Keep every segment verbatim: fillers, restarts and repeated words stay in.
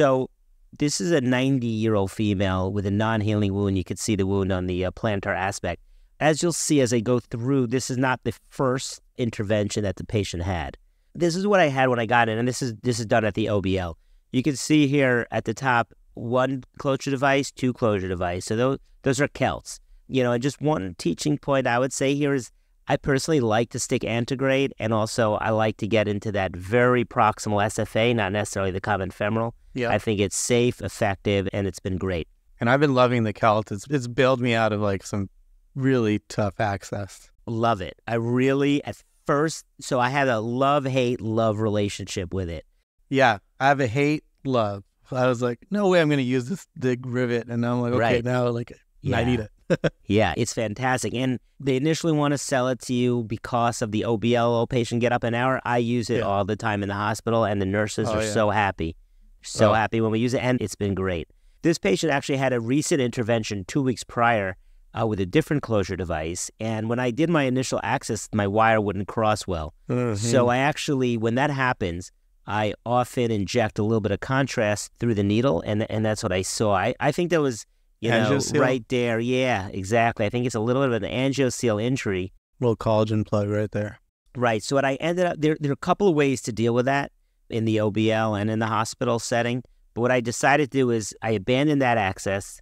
So this is a ninety-year-old female with a non-healing wound. You could see the wound on the uh, plantar aspect. As you'll see as I go through, this is not the first intervention that the patient had. This is what I had when I got in, and this is this is done at the O B L. You can see here at the top, one closure device, two closure device. So those, those are Celts. You know, and just one teaching point I would say here is I personally like to stick antegrade, and also I like to get into that very proximal S F A, not necessarily the common femoral. Yeah. I think it's safe, effective, and it's been great. And I've been loving the Celt. It's, it's bailed me out of like some really tough access. Love it. I really, at first, so I had a love-hate-love relationship with it. Yeah, I have a hate-love. I was like, no way I'm going to use this dig rivet. And now I'm like, okay, right. now like yeah. I need it. Yeah, it's fantastic. And they initially want to sell it to you because of the O B L patient get up an hour. I use it yeah. all the time in the hospital, and the nurses oh, are yeah. so happy. So oh. happy when we use it, and it's been great. This patient actually had a recent intervention two weeks prior uh, with a different closure device. And when I did my initial access, my wire wouldn't cross well. Mm-hmm. So I actually, when that happens, I often inject a little bit of contrast through the needle, and and that's what I saw. I, I think that was, you know, right there. Yeah, exactly. I think it's a little bit of an angioseal injury. Little collagen plug right there. Right. So what I ended up, there, there are a couple of ways to deal with that in the O B L and in the hospital setting. But what I decided to do is I abandoned that access,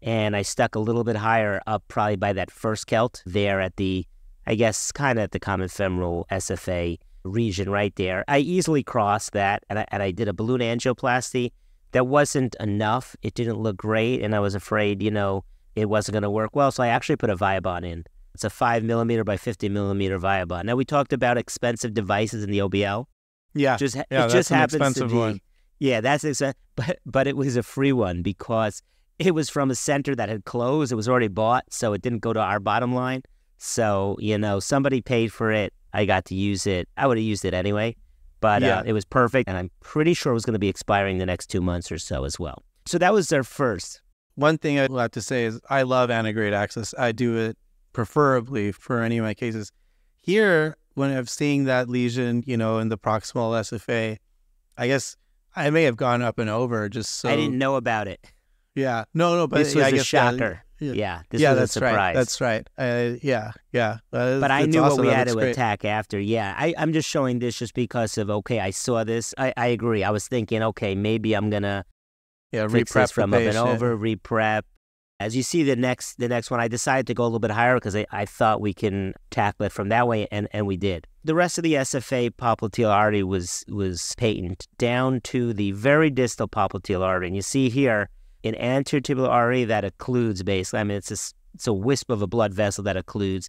and I stuck a little bit higher up probably by that first Celt there at the, I guess, kind of at the common femoral S F A region right there. I easily crossed that, and I, and I did a balloon angioplasty. That wasn't enough. It didn't look great, and I was afraid, you know, it wasn't going to work well, so I actually put a Viabahn in. It's a five millimeter by fifty millimeter Viabahn. Now, we talked about expensive devices in the O B L. Yeah, just, yeah it that's just an happens expensive to be, one. Yeah, that's expensive, but, but it was a free one because it was from a center that had closed. It was already bought, so it didn't go to our bottom line. So, you know, somebody paid for it. I got to use it. I would have used it anyway, but yeah. uh, it was perfect, and I'm pretty sure it was going to be expiring the next two months or so as well. So that was their first. One thing I'd have to say is I love antegrade access. I do it preferably for any of my cases. Here, when I'm seeing that lesion, you know, in the proximal S F A, I guess I may have gone up and over just so. I didn't know about it. Yeah. No, no, but this was I a guess shocker. That, Yeah, yeah, this yeah, was that's a surprise. Right. That's right. Uh, yeah, yeah. Uh, but I knew awesome. what we that had to great. attack after. Yeah, I, I'm just showing this just because of, okay, I saw this. I, I agree. I was thinking, okay, maybe I'm going to yeah, fix this from up and over, reprep. As you see the next the next one, I decided to go a little bit higher because I, I thought we can tackle it from that way, and, and we did. The rest of the S F A popliteal artery was, was patent down to the very distal popliteal artery. And you see here, an anterior tibial artery that occludes, basically. I mean, it's a, it's a wisp of a blood vessel that occludes.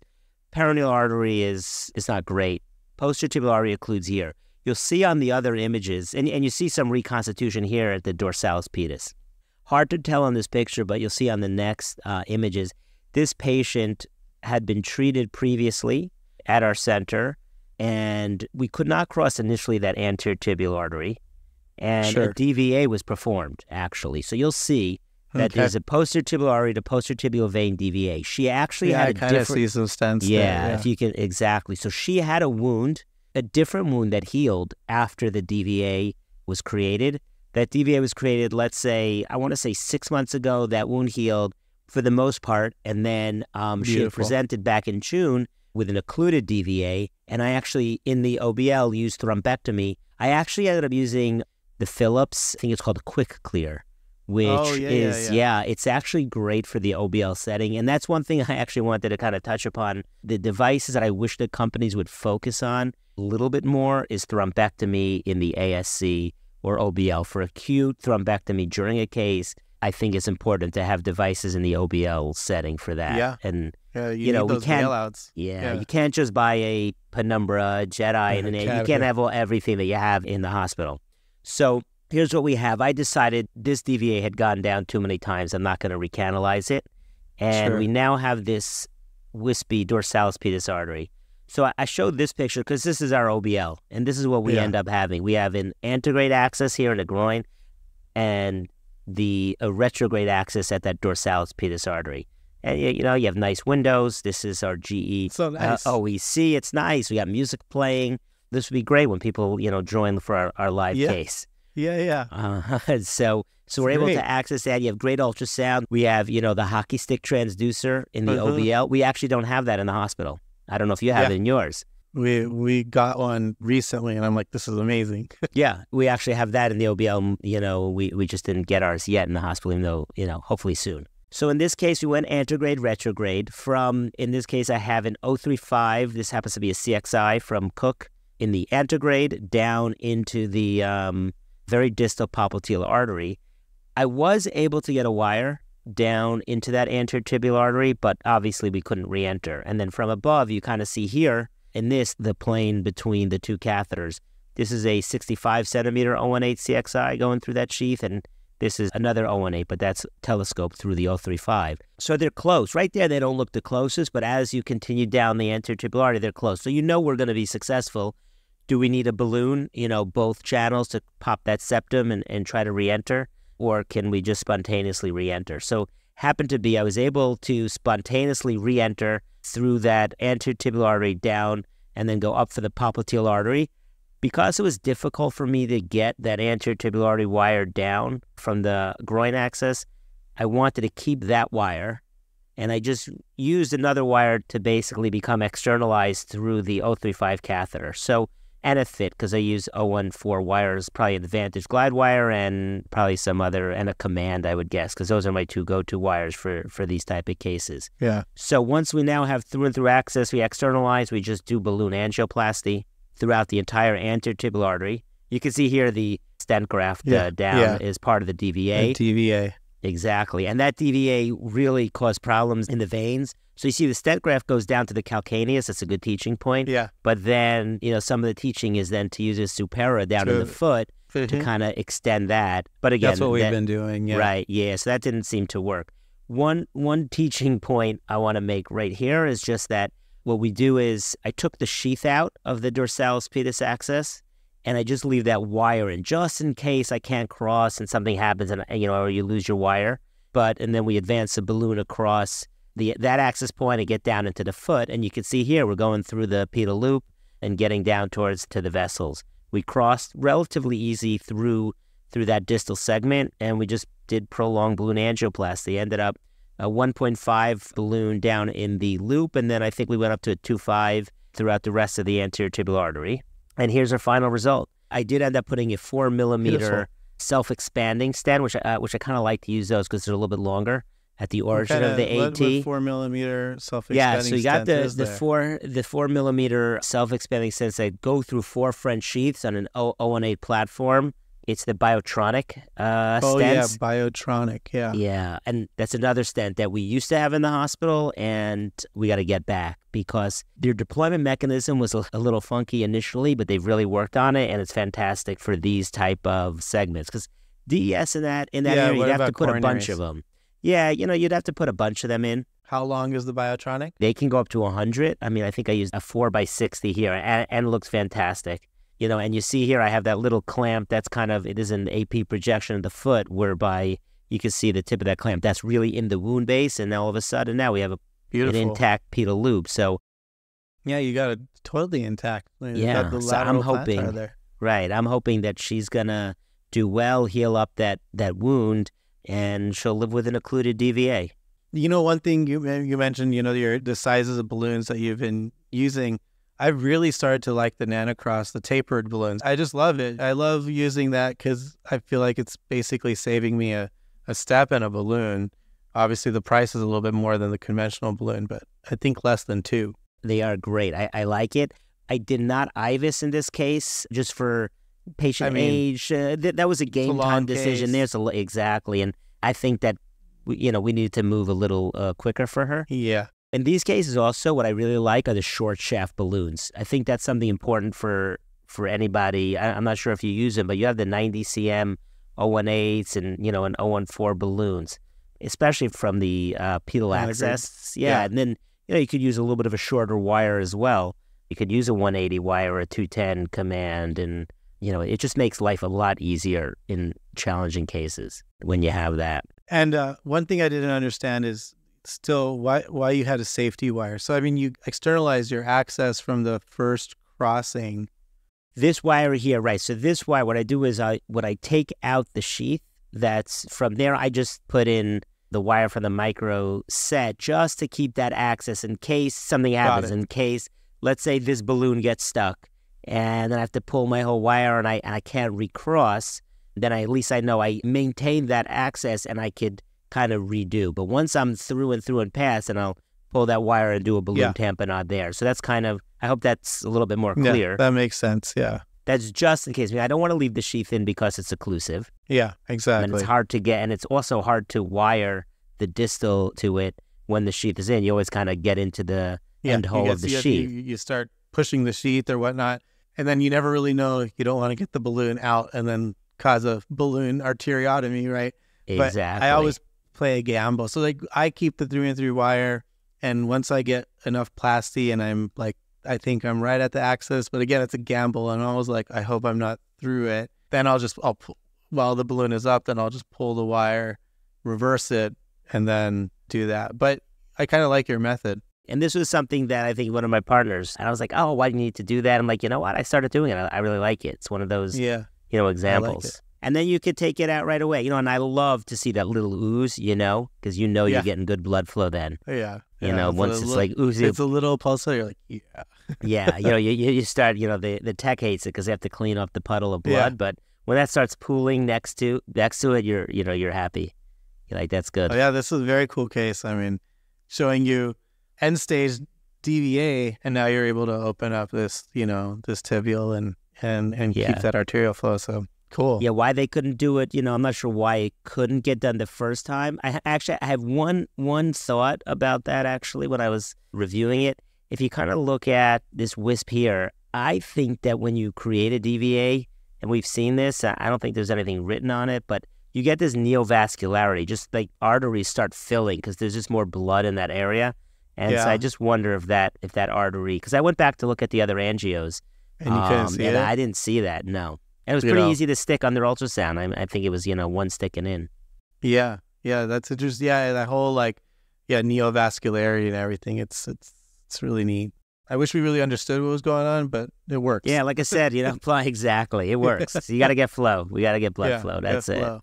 Peroneal artery is it's not great. Posterior tibial artery occludes here. You'll see on the other images, and, and you see some reconstitution here at the dorsalis pedis. Hard to tell on this picture, but you'll see on the next uh, images, this patient had been treated previously at our center, and we could not cross initially that anterior tibial artery. And sure. a D V A was performed, actually. So you'll see that okay. there's a posterior tibial artery to posterior tibial vein D V A. She actually yeah, had a I kind different... of see some stents yeah, there, yeah, if you can... Exactly. So she had a wound, a different wound that healed after the D V A was created. That D V A was created, let's say, I want to say six months ago. That wound healed for the most part. And then um, she had presented back in June with an occluded D V A. And I actually, in the O B L, used thrombectomy. I actually ended up using... the Philips, I think it's called Quick Clear, which oh, yeah, is, yeah, yeah. yeah, it's actually great for the O B L setting. And that's one thing I actually wanted to kind of touch upon. The devices that I wish the companies would focus on a little bit more is thrombectomy in the A S C or O B L. For acute thrombectomy during a case, I think it's important to have devices in the O B L setting for that. Yeah. And, yeah, you, you know, we can't, yeah, yeah, you can't just buy a Penumbra, Jedi, and an a, you can't have all, everything that you have in the hospital. So here's what we have. I decided this D V A had gone down too many times. I'm not going to recanalize it. And sure. we now have this wispy dorsalis pedis artery. So I, I showed this picture because this is our O B L, and this is what we yeah. end up having. We have an antegrade axis here in the groin and the a retrograde axis at that dorsalis pedis artery. And, you, you know, you have nice windows. This is our G E so nice. uh, O E C. It's nice. We got music playing. This would be great when people, you know, join for our, our live yeah. case. Yeah, yeah. Uh, so so we're able to access that. You have great ultrasound. We have, you know, the hockey stick transducer in the uh-huh. O B L. We actually don't have that in the hospital. I don't know if you have yeah. it in yours. We we got one recently, and I'm like, this is amazing. Yeah, we actually have that in the O B L. You know, we, we just didn't get ours yet in the hospital, even though, you know, hopefully soon. So in this case, we went anterograde, retrograde. From, in this case, I have an oh three five. This happens to be a C X I from Cook in the anterograde down into the um, very distal popliteal artery. I was able to get a wire down into that anterior tibial artery, but obviously we couldn't re-enter. And then from above, you kind of see here, in this, the plane between the two catheters. This is a sixty-five centimeter oh one eight C X I going through that sheath, and this is another oh one eight, but that's telescoped through the oh three five. So they're close. Right there, they don't look the closest, but as you continue down the anterior tibial artery, they're close. So you know we're going to be successful. Do we need a balloon, you know, both channels to pop that septum and, and try to re-enter, or can we just spontaneously re-enter? So happened to be I was able to spontaneously re-enter through that anterior tibial artery down and then go up for the popliteal artery. Because it was difficult for me to get that anterior tibial artery wire down from the groin axis, I wanted to keep that wire, and I just used another wire to basically become externalized through the oh three five catheter. So, and it fit because I used oh one four wires, probably the Vantage Glide wire and probably some other, and a Command, I would guess, because those are my two go-to wires for, for these type of cases. Yeah. So once we now have through and through access, we externalize, we just do balloon angioplasty throughout the entire anterior tibial artery. You can see here the stent graft yeah. uh, down yeah. is part of the D V A. The D V A. Exactly. And that D V A really caused problems in the veins. So you see the stent graft goes down to the calcaneus. That's a good teaching point. Yeah. But then, you know, some of the teaching is then to use a Supera down to, in the foot mm-hmm. to kind of extend that. But again, that's what we've that, been doing. Yeah. Right. Yeah. So that didn't seem to work. One, one teaching point I want to make right here is just that what we do is I took the sheath out of the dorsalis pedis axis, and I just leave that wire in just in case I can't cross and something happens, and, you know, or you lose your wire. But, and then we advance the balloon across the that access point and get down into the foot. And you can see here, we're going through the pedal loop and getting down towards to the vessels. We crossed relatively easy through through that distal segment, and we just did prolonged balloon angioplasty. Ended up a one point five balloon down in the loop, and then I think we went up to a two point five throughout the rest of the anterior tibial artery. And here's our final result. I did end up putting a four millimeter self-expanding stent, which I, uh, which I kind of like to use those because they're a little bit longer at the origin of the A T. What four millimeter self-expanding stent? Yeah, so you got the the four the four millimeter self-expanding stents that go through four French sheaths on an oh one eight platform. It's the Biotronik uh, oh, stents. Oh, yeah, Biotronik, yeah. Yeah, and that's another stent that we used to have in the hospital, and we got to get back because their deployment mechanism was a little funky initially, but they've really worked on it, and it's fantastic for these type of segments. Because D E S in that, in that yeah, area, you'd have to put coronaries? a bunch of them. Yeah, you know, you'd have to put a bunch of them in. How long is the Biotronik? They can go up to one hundred. I mean, I think I used a four by sixty here, and, and it looks fantastic. You know, and you see here I have that little clamp that's kind of, it is an A P projection of the foot whereby you can see the tip of that clamp. That's really in the wound base, and all of a sudden now we have a, an intact pedal loop. So, yeah, you got it totally intact. You yeah, got the so I'm hoping, there. right, I'm hoping that she's going to do well, heal up that, that wound, and she'll live with an occluded D V A. You know, one thing you, you mentioned, you know, your, the sizes of balloons that you've been using. I've really started to like the Nanocross, the tapered balloons. I just love it. I love using that because I feel like it's basically saving me a, a step and a balloon. Obviously, the price is a little bit more than the conventional balloon, but I think less than two. They are great. I, I like it. I did not I V U S in this case just for patient I mean, age. Uh, th that was a game a time decision. Case. There's a, exactly. And I think that we, you know, we needed to move a little uh, quicker for her. Yeah. In these cases also, what I really like are the short shaft balloons. I think that's something important for, for anybody. I, I'm not sure if you use them, but you have the ninety centimeter oh one eights and, you know, and oh one four balloons, especially from the uh, pedal access. Yeah, yeah, and then, you know, you could use a little bit of a shorter wire as well. You could use a one eighty wire or a two ten Command, and, you know, it just makes life a lot easier in challenging cases when you have that. And uh, one thing I didn't understand is, still, why why you had a safety wire? So I mean, you externalized your access from the first crossing, this wire here, right? So this wire, what I do is I what I take out the sheath. That's from there. I just put in the wire from the micro set just to keep that access in case something happens. In case, let's say this balloon gets stuck, and then I have to pull my whole wire, and I and I can't recross. Then I, at least I know I maintain that access, and I could kind of redo. But once I'm through and through and past, and I'll pull that wire and do a balloon yeah. tamponade there. So that's kind of, I hope that's a little bit more clear. Yeah, that makes sense, yeah. That's just in case. I mean, I don't want to leave the sheath in because it's occlusive. Yeah, exactly. And it's hard to get, and it's also hard to wire the distal to it when the sheath is in. You always kind of get into the yeah, end hole of the you, sheath. You, you start pushing the sheath or whatnot, and then you never really know. You don't want to get the balloon out and then cause a balloon arteriotomy, right? Exactly. But I always play a gamble. So like I keep the three and three wire. And once I get enough plasty and I'm like, I think I'm right at the axis, but again, it's a gamble. And I was like, I hope I'm not through it. Then I'll just, I'll pull, while the balloon is up, then I'll just pull the wire, reverse it, and then do that. But I kind of like your method. And this was something that I think one of my partners, and I was like, oh, why do you need to do that? I'm like, you know what? I started doing it. I, I really like it. It's one of those, yeah, you know, examples. Like and then you could take it out right away, you know, and I love to see that little ooze, you know, because you know yeah. you're getting good blood flow then. Yeah. You yeah, know, it's once it's little, like oozy. It's a little pulsar, you're like, yeah. yeah, you know, you, you start, you know, the, the tech hates it because they have to clean up the puddle of blood. Yeah. But when that starts pooling next to next to it, you're, you know, you're happy. You're like, that's good. Oh, yeah, this is a very cool case. I mean, showing you end-stage D V A, and now you're able to open up this, you know, this tibial and, and, and yeah. keep that arterial flow, so... Cool. Yeah, why they couldn't do it, you know, I'm not sure why it couldn't get done the first time. I actually, I have one one thought about that, actually, when I was reviewing it. If you kind of look at this wisp here, I think that when you create a D V A, and we've seen this, I don't think there's anything written on it, but you get this neovascularity, just like arteries start filling because there's just more blood in that area. And yeah. so I just wonder if that, if that artery, because I went back to look at the other angios. And you couldn't um, see and it? I didn't see that, no. And it was pretty you know. easy to stick on their ultrasound. I, I think it was, you know, one sticking in. Yeah. Yeah. That's interesting. Yeah. That whole like, yeah, neovascularity and everything. It's, it's, it's really neat. I wish we really understood what was going on, but it works. Yeah. Like I said, you know, apply exactly. It works. So you got to get flow. We got to get blood yeah, flow. That's it. Flow.